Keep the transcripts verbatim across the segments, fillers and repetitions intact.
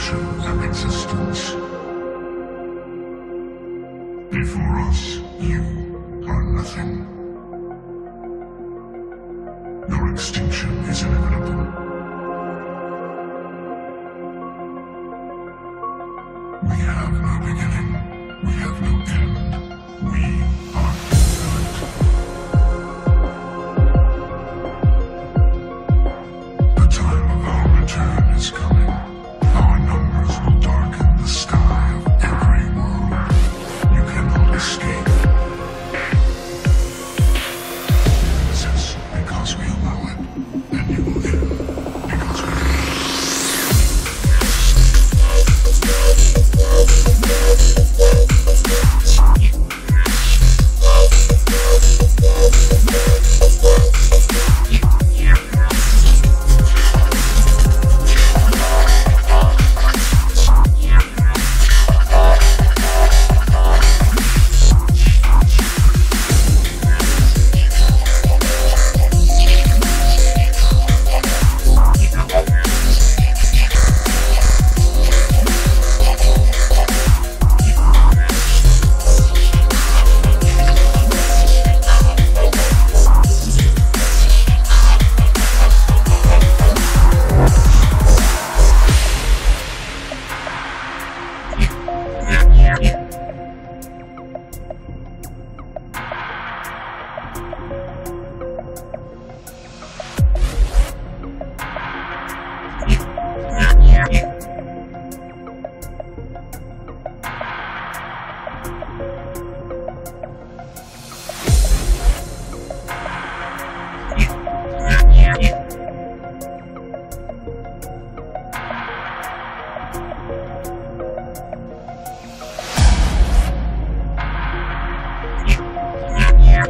notion of existence. Before us, you are nothing. Your extinction is inevitable. We have no beginning, we have no end, we are infinite. The time of our return is coming. Our numbers will darken the sky of every world. You cannot escape. You exist because we allow it, and you will end because we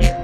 yeah.